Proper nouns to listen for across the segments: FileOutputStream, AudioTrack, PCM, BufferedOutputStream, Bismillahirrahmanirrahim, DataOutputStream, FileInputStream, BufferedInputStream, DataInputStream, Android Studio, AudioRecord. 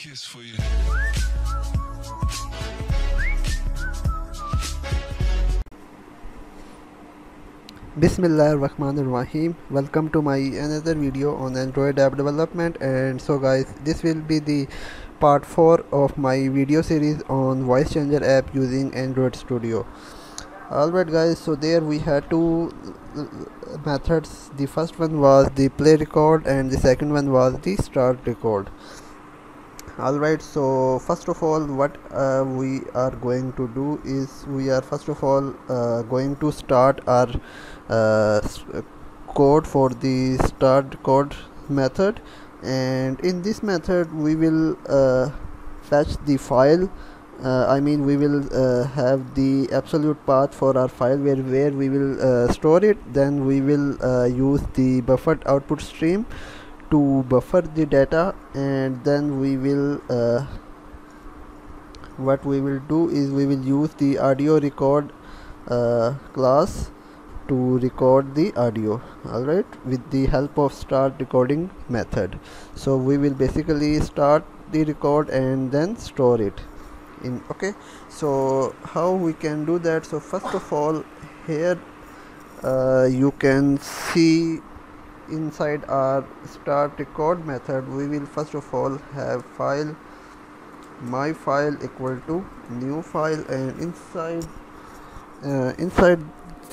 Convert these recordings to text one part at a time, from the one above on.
kiss for you. Bismillahirrahmanirrahim. Welcome to my another video on Android app development. And so guys, this will be the part 4 of my video series on voice changer app using Android Studio. Alright guys, so there we had two methods. The first one was the play record and the second one was the start record. Alright, so first of all what we are going to do is we are first of all going to start our code for the start record method, and in this method we will fetch the file. We will have the absolute path for our file where we will store it. Then we will use the buffered output stream to buffer the data, and then we will what we will do is we will use the audio record class to record the audio, alright, with the help of start recording method. So we will basically start the record and then store it in. Okay, so how we can do that? So first of all here you can see inside our start record method we will first of all have file my file equal to new file, and inside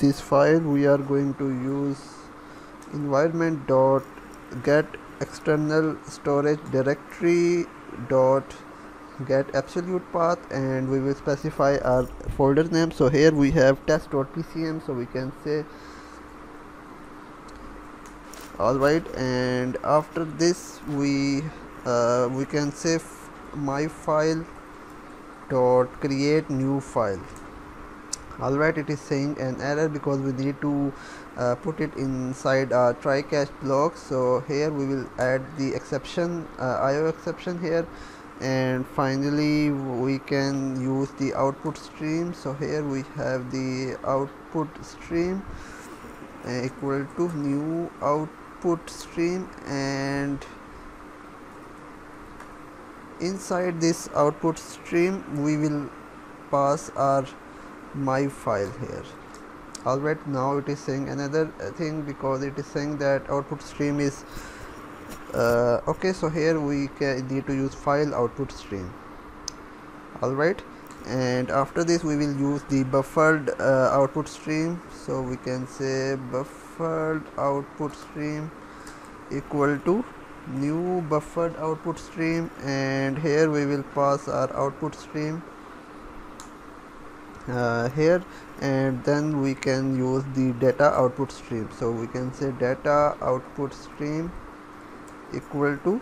this file we are going to use environment dot get external storage directory dot get absolute path, and we will specify our folder name. So here we have test.pcm, so we can say alright, and after this we can say my file dot create new file. Alright, it is saying an error because we need to put it inside our try catch block. So here we will add the exception IO exception here, and finally we can use the output stream. So here we have the output stream equal to new output stream, and inside this output stream we will pass our my file here. Alright, now it is saying another thing because it is saying that output stream is okay, so here we need to use file output stream. Alright, and after this we will use the buffered output stream, so we can say buffered output stream equal to new buffered output stream, and here we will pass our output stream here, and then we can use the data output stream, so we can say data output stream equal to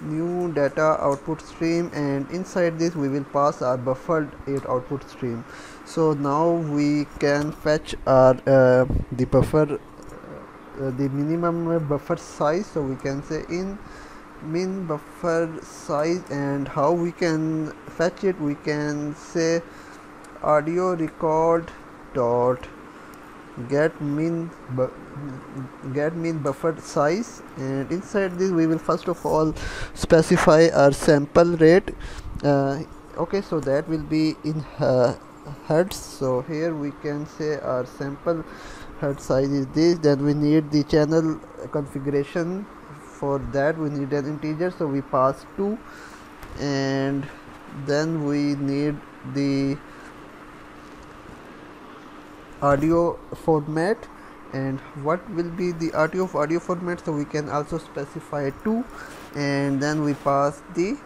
new data output stream, and inside this we will pass our buffered output stream. So now we can fetch our the buffer the minimum buffer size, so we can say in min buffer size, and how we can fetch it, we can say audio record dot get min buffer size, and inside this we will first of all specify our sample rate. Okay, so that will be in hertz, so here we can say our sample hertz size is this. Then we need the channel configuration, for that we need an integer, so we pass 2, and then we need the audio format, and what will be the audio format, so we can also specify 2, and then we pass the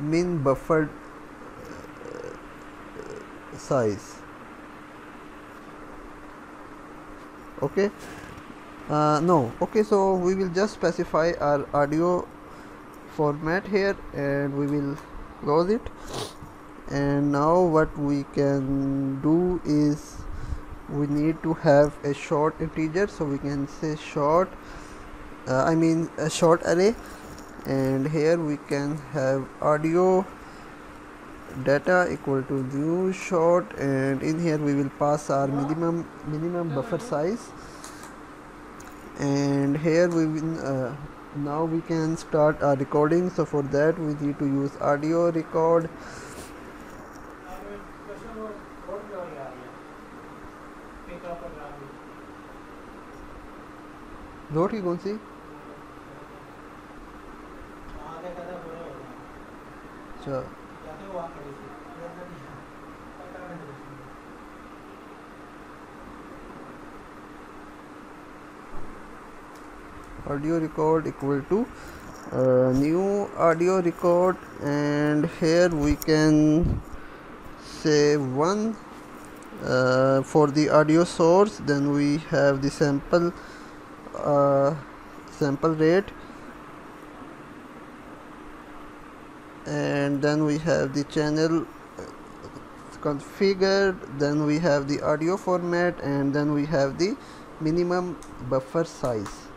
min buffered size. Okay, so we will just specify our audio format here, and we will close it. And now what we can do is we need to have a short integer, so we can say short array, and here we can have audio data equal to new short, and in here we will pass our minimum buffer size, and here we will Now we can start our recording. So for that we need to use AudioRecord. Note you can see. Sure. Audio record equal to new audio record, and here we can say one for the audio source. Then we have the sample rate, and then we have the channel configured, then we have the audio format, and then we have the minimum buffer size.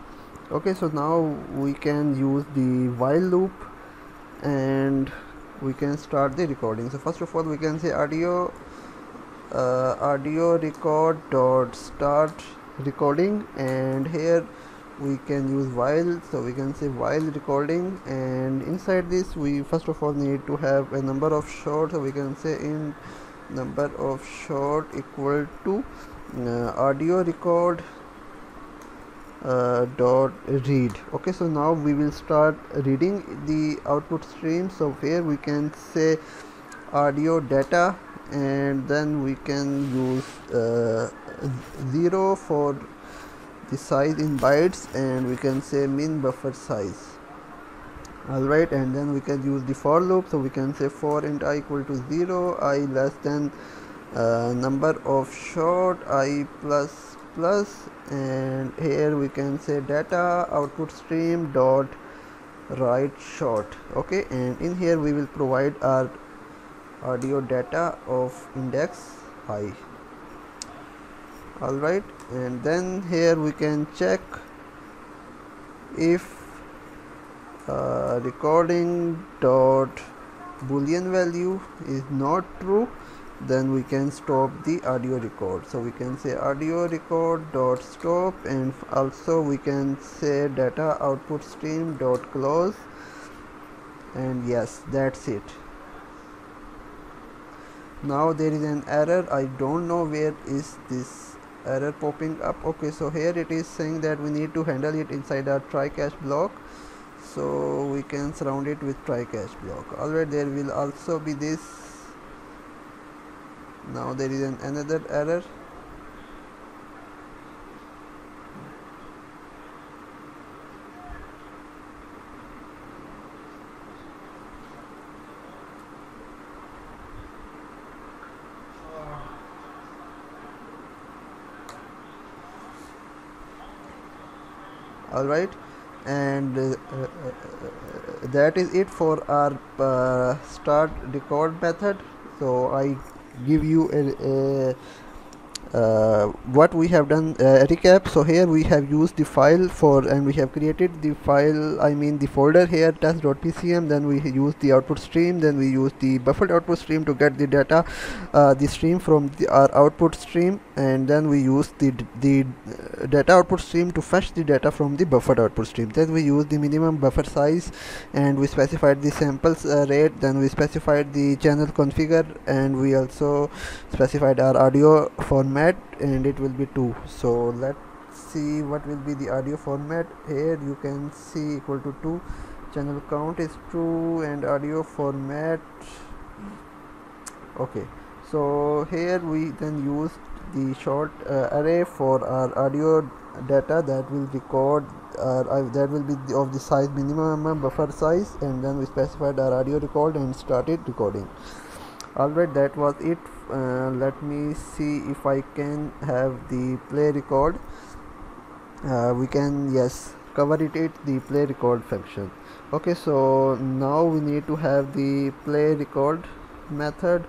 Okay, so now we can use the while loop and we can start the recording. So first of all we can say audio record dot start recording, and here we can use while, so we can say while recording, and inside this we first of all need to have a number of short. So we can say in number of short equal to audio record dot read. Okay, so now we will start reading the output stream. So here we can say audio data, and then we can use 0 for the size in bytes, and we can say min buffer size. Alright, and then we can use the for loop. So we can say for int I equal to 0, I less than number of short, I plus plus, and here we can say data output stream dot write short. Okay, and in here we will provide our audio data of index I. Alright, and then here we can check if recording dot boolean value is not true, then we can stop the audio record. So we can say audio record dot stop, and also we can say data output stream dot close, and yes, that's it. Now there is an error, I don't know where is this error popping up. Okay, so here it is saying that we need to handle it inside our try catch block, so we can surround it with try catch block. Alright, there will also be this. Now there is another error. Alright, and that is it for our start record method. So I give you what we have done recap. So here we have used the file for, and we have created the file, I mean the folder here, test.pcm. Then we use the output stream, then we use the buffered output stream to get the data the stream from our output stream, and then we use the data output stream to fetch the data from the buffered output stream. Then we use the minimum buffer size, and we specified the samples rate, then we specified the channel configure, and we also specified our audio format, and it will be 2. So let's see what will be the audio format. Here you can see equal to 2, channel count is 2, and audio format. Okay, so here we then use the short array for our audio data that will record that will be of the size minimum buffer size, and then we specified our audio record and started recording. Alright, that was it. Let me see if I can have the play record. We can, yes, cover it at the play record function. Okay, so now we need to have the play record method.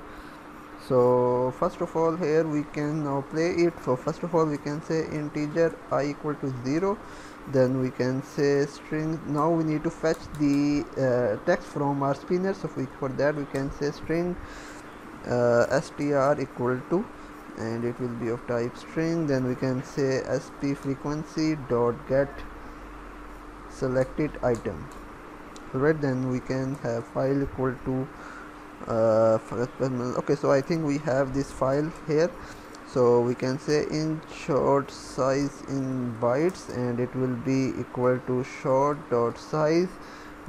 So first of all here we can now play it. So first of all we can say integer I equal to 0, then we can say string. Now we need to fetch the text from our spinner, so for that we can say string str equal to, and it will be of type string. Then we can say sp frequency dot get selected item. Right, then we can have file equal to okay, so I think we have this file here, so we can say in short size in bytes, and it will be equal to short dot size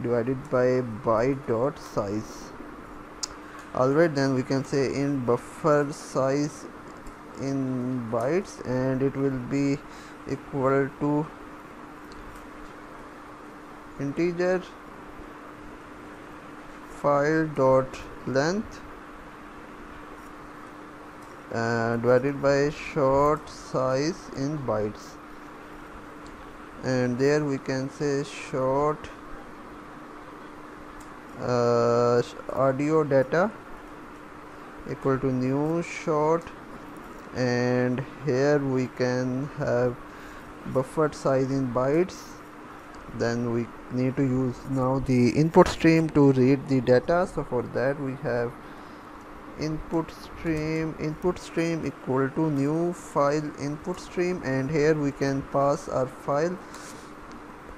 divided by byte dot size. Alright, then we can say in buffer size in bytes, and it will be equal to integer file dot length divided by short size in bytes, and there we can say short audio data equal to new short, and here we can have buffered size in bytes. Then we need to use now the input stream to read the data, so for that we have input stream equal to new file input stream, and here we can pass our file,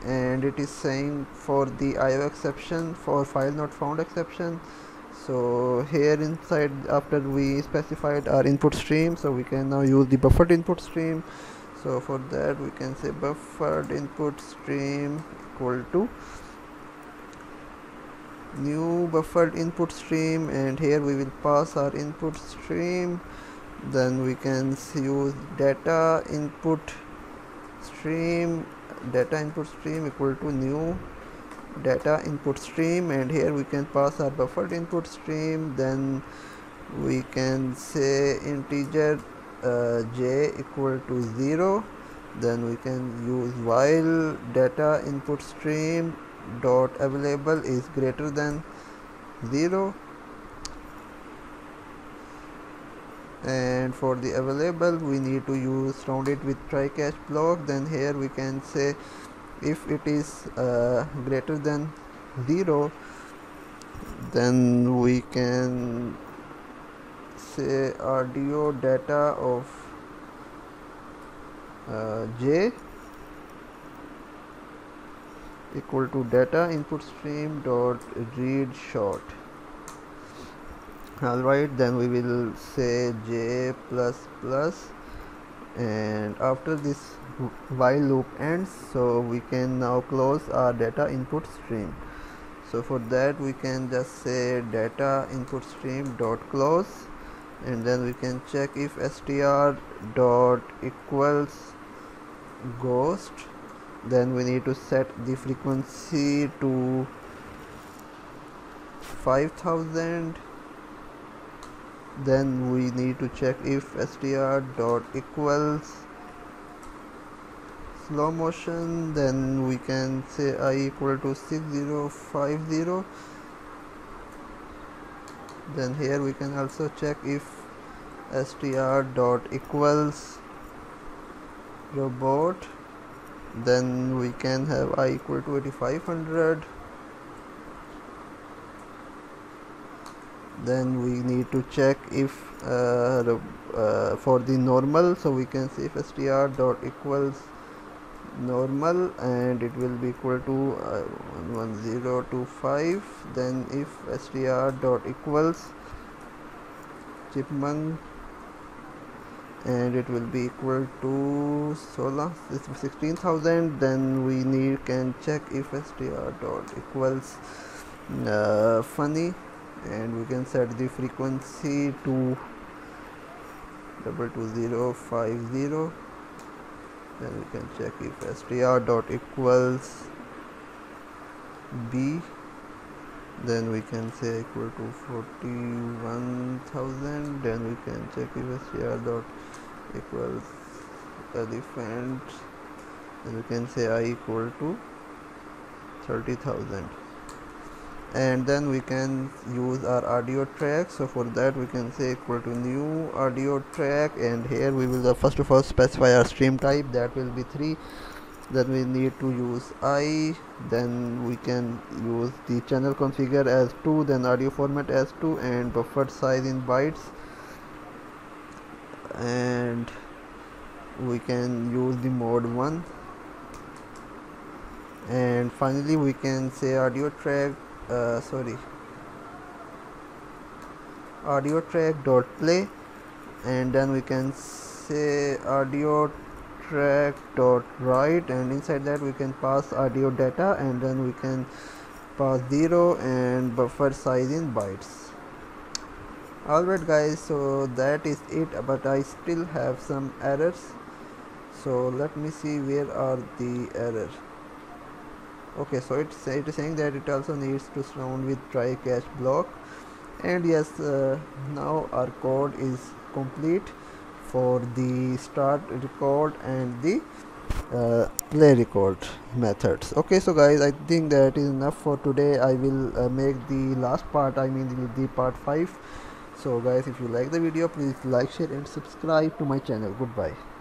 and it is saying for the IO exception, for file not found exception. So here inside, after we specified our input stream, so we can now use the buffered input stream. So for that we can say buffered input stream equal to new buffered input stream, and here we will pass our input stream. Then we can use data input stream, data input stream equal to new data input stream, and here we can pass our buffered input stream. Then we can say integer j equal to 0. Then we can use while data input stream dot available is greater than 0, and for the available we need to use round it with try catch block. Then here we can say if it is greater than 0, then we can say audio data of j equal to data input stream dot read short. Alright, then we will say j plus plus, and after this while loop ends, so we can now close our data input stream. So for that we can just say data input stream dot close, and then we can check if str dot equals ghost. Then we need to set the frequency to 5000. Then we need to check if str dot equals slow motion. Then we can say I equal to 6050. Then here we can also check if str dot equals robot. Then we can have I equal to 8500. Then we need to check if for the normal, so we can say if str dot equals normal, and it will be equal to 11025. Then if str dot equals chipmunk, and it will be equal to 16,000. Then we can check if str dot equals funny, and we can set the frequency to 22050. Then we can check if str dot equals b. Then we can say equal to 41,000. Then we can check if str dot equals elephant. Then we can say I equal to 30,000. And then we can use our audio track. So for that we can say equal to new audio track, and here we will first of all specify our stream type, that will be 3. Then we need to use I. Then we can use the channel configure as 2, then audio format as 2, and buffered size in bytes, and we can use the mode 1, and finally we can say audio track dot play, and then we can say audio track dot write, and inside that we can pass audio data, and then we can pass 0 and buffer size in bytes. Alright guys, so that is it, but I still have some errors, so let me see where are the errors. Okay, so it is saying that it also needs to surround with try catch block, and yes, now our code is complete for the start record and the play record methods. Okay, so guys, I think that is enough for today. I will make the last part, I mean the part 5. So guys, if you like the video, please like, share and subscribe to my channel. Goodbye.